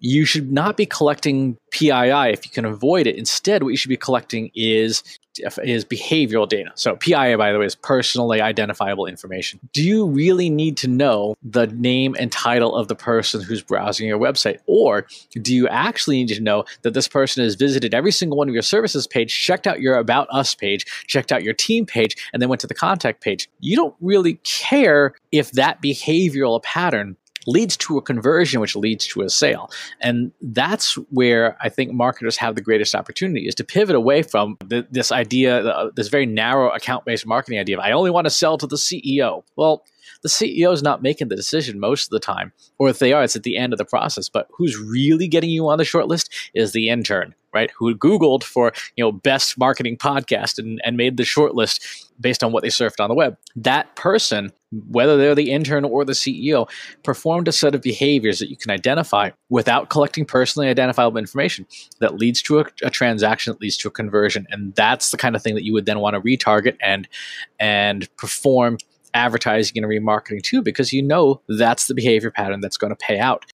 you should not be collecting PII if you can avoid it. Instead, what you should be collecting is behavioral data. So PII, by the way, is personally identifiable information. Do you really need to know the name and title of the person who's browsing your website? Or do you actually need to know that this person has visited every single one of your services page, checked out your About Us page, checked out your team page, and then went to the contact page? You don't really care if that behavioral pattern leads to a conversion, which leads to a sale. And that's where I think marketers have the greatest opportunity, is to pivot away from this idea, this very narrow account-based marketing idea of I only want to sell to the CEO. Well, the CEO is not making the decision most of the time, or if they are, it's at the end of the process. But who's really getting you on the short list is the intern, right? Who Googled for, you know, best marketing podcast and made the short list based on what they surfed on the web. That person, whether they're the intern or the CEO, performed a set of behaviors that you can identify without collecting personally identifiable information that leads to a transaction, that leads to a conversion. And that's the kind of thing that you would then want to retarget and perform advertising and remarketing too, because you know that's the behavior pattern that's going to pay out.